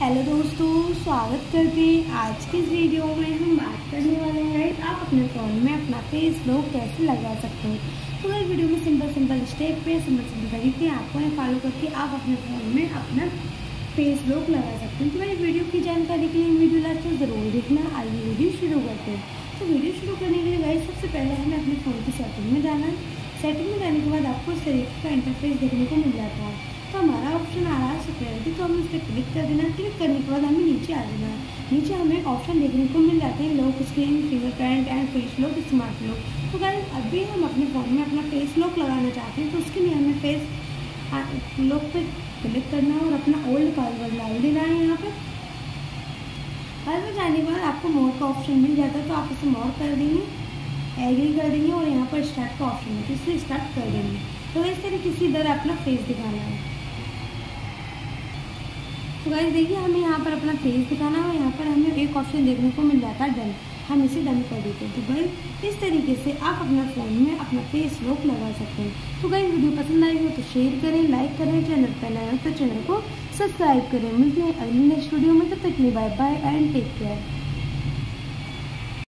Hello दोस्तों, स्वागत करते हैं। आज के इस वीडियो में हम बात करने वाले हैं आप अपने फ़ोन में अपना फेस लॉक कैसे लगा सकते हो। तो इस वीडियो में सिंपल स्टेप पे सिंपल तरीके आपको फॉलो करके आप अपने फ़ोन में अपना फेस लॉक लगा सकते हो। तो मेरी वीडियो की जानकारी के लिए वीडियो लास्ट तक ज़रूर देखना। आइए वीडियो शुरू करते हैं। तो वीडियो शुरू करने के लिए गाइस सबसे पहले हमें अपने फ़ोन की सेटिंग में जाना। सेटिंग में जाने के बाद आपको इस तरीके का इंटरफेस देखने को मिल जाता है। तो हमारा ऑप्शन आ रहा है सिक्योरिटी, तो हमें इस पर क्लिक कर देना। क्लिक करने के बाद हमें नीचे आ जाना है। नीचे हमें ऑप्शन देखने को मिल जाते हैं lock screen, fingerprint and face lock, smart lock. तो गाइस अभी हम अपने फ़ोन में अपना फेस लॉक लगाना चाहते हैं, तो उसके लिए हमें फेस लॉक पर क्लिक करना है और अपना ओल्ड पासवर्ड डाल देना है। यहाँ पर पासवर्ड डालने के बाद आपको मोर का ऑप्शन मिल जाता है, तो आप इसे मोर कर देंगे, एग्री कर देंगे और यहाँ पर स्टार्ट का ऑप्शन है, तो इसे स्टार्ट कर देंगे। तो इस तरीके से इधर अपना फेस दिखाना है। तो गाइस देखिए हमें यहाँ पर अपना फेस दिखाना है और यहाँ पर हमें एक ऑप्शन देखने को मिल जाता है डन, हम इसे डन कर देते हैं। तो गाइस इस तरीके से आप अपना फ़ोन में अपना फेस लॉक लगा सकते हैं। तो गाइस वीडियो पसंद आई हो तो शेयर करें, लाइक करें, चैनल पर नए हो तो चैनल को सब्सक्राइब करें। मिलते हैं अगली नेक्स्ट वीडियो में, तब तक के लिए bye bye and take care.